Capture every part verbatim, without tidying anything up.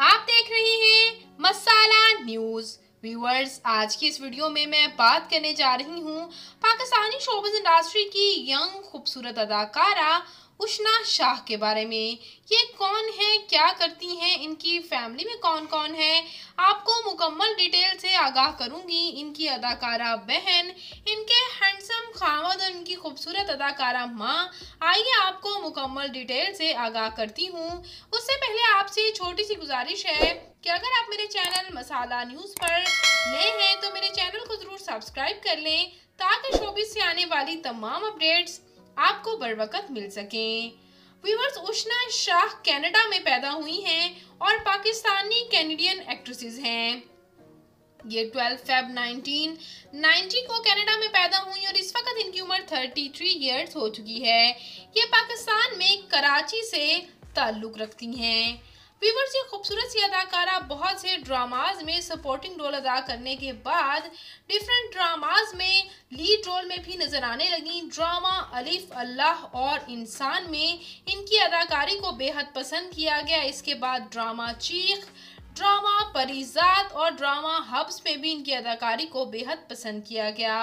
आप देख रहे हैं मसाला न्यूज। व्यूअर्स, आज की इस वीडियो में मैं बात करने जा रही हूँ पाकिस्तानी शोबिज़ इंडस्ट्री की यंग खूबसूरत अदाकारा उशना शाह के बारे में। ये कौन है, क्या करती हैं, इनकी फैमिली में कौन कौन है, आपको मुकम्मल डिटेल से आगाह करूंगी। इनकी अदाकारा बहन, इनके हैंडसम खावद और इनकी खूबसूरत अदाकारा माँ, आइए आपको मुकम्मल डिटेल से आगाह करती हूँ। उससे पहले आपसे छोटी सी गुजारिश है कि अगर आप मेरे चैनल मसाला न्यूज़ पर नए हैं तो मेरे चैनल को ज़रूर सब्सक्राइब कर लें ताकि शोबिज़ से आने वाली तमाम अपडेट्स आपको बरवकत मिल सकें। व्यूअर्स, उशना शाह कनाडा में पैदा हुई हैं और पाकिस्तानी कैनेडियन एक्ट्रेसेस हैं। ये बारह फरवरी उन्नीस सौ नब्बे को कनाडा में पैदा हुई और इस वक्त इनकी उम्र तैंतीस इयर्स हो चुकी है। ये पाकिस्तान में कराची से ताल्लुक़ रखती हैं। व्यूअर्स, ये खूबसूरत सी अदाकारा बहुत से ड्रामाज में सपोर्टिंग रोल अदा करने के बाद डिफरेंट ड्रामाज में लीड रोल में भी नज़र आने लगी। ड्रामा अलिफ अल्लाह और इंसान में इनकी अदाकारी को बेहद पसंद किया गया। इसके बाद ड्रामा चीख, ड्रामा परिजाद और ड्रामा हब्स में भी इनकी अदाकारी को बेहद पसंद किया गया।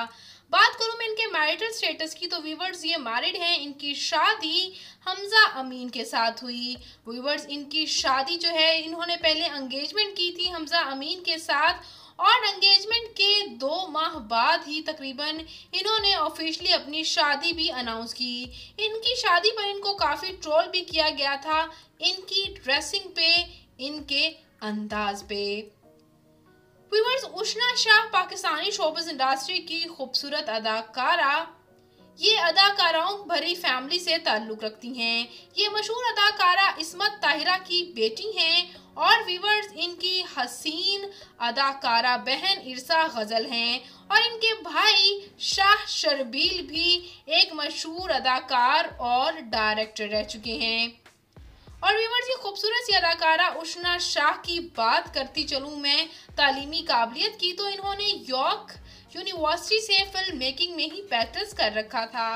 बात करूँ मैं इनके मैरिटल स्टेटस की तो व्यूअर्स ये मैरिड हैं। इनकी शादी हमजा अमीन के साथ हुई। व्यूअर्स, इनकी शादी जो है इन्होंने पहले एंगेजमेंट की थी हमजा अमीन के साथ और एंगेजमेंट के दो माह बाद ही तकरीबन इन्होंने ऑफिशियली अपनी शादी भी अनाउंस की। इनकी शादी पर इनको काफ़ी ट्रोल भी किया गया था, इनकी ड्रेसिंग पे, इनके अंदाज पे। Viewers, Ushna Shah Pakistani showbiz industry की खूबसूरत अदाकारा, ये अदाकाराओं भरी फैमिली से ताल्लुक़ रखती हैं। ये मशहूर अदाकारा इस्मत ताहिरा की बेटी हैं और व्यूअर्स इनकी हसीन अदाकारा बहन इरसा ग़ज़ल हैं और इनके भाई शाह शरबील भी एक मशहूर अदाकार और डायरेक्टर रह चुके हैं। और व्यूअर्स, ये खूबसूरत सी अदाकारा उशना शाह की बात करती चलूँ मैं तालीमी काबिलियत की तो इन्होंने यॉर्क यूनिवर्सिटी से फिल्म मेकिंग में ही बैचलर्स कर रखा था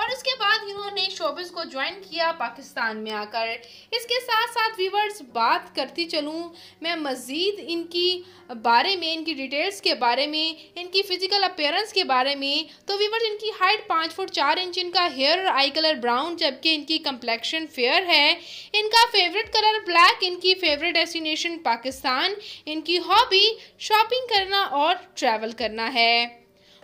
और उसके बाद इन्होंने शोबिज़ को ज्वाइन किया पाकिस्तान में आकर। इसके साथ साथ व्यूअर्स, बात करती चलूँ मैं मज़ीद इनकी बारे में, इनकी डिटेल्स के बारे में, इनकी फ़िज़िकल अपीयरेंस के बारे में तो व्यूअर्स इनकी हाइट पाँच फुट चार इंच, इनका हेयर और आई कलर ब्राउन जबकि इनकी कंप्लेक्शन फेयर है, इनका फेवरेट कलर ब्लैक, इनकी फेवरेट डेस्टिनेशन पाकिस्तान, इनकी हॉबी शॉपिंग करना और ट्रैवल करना है।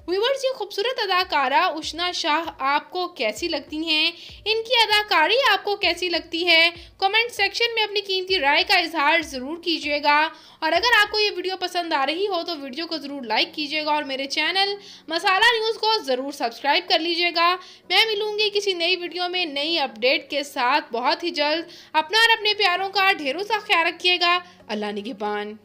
व्यूअर्स, ये खूबसूरत अदाकारा उशना शाह आपको कैसी लगती हैं, इनकी अदाकारी आपको कैसी लगती है, कमेंट सेक्शन में अपनी कीमती राय का इजहार ज़रूर कीजिएगा। और अगर आपको ये वीडियो पसंद आ रही हो तो वीडियो को ज़रूर लाइक कीजिएगा और मेरे चैनल मसाला न्यूज़ को ज़रूर सब्सक्राइब कर लीजिएगा। मैं मिलूँगी किसी नई वीडियो में नई अपडेट के साथ बहुत ही जल्द। अपना और अपने प्यारों का ढेरों सा ख्याल रखिएगा। अल्लाह निगहबान।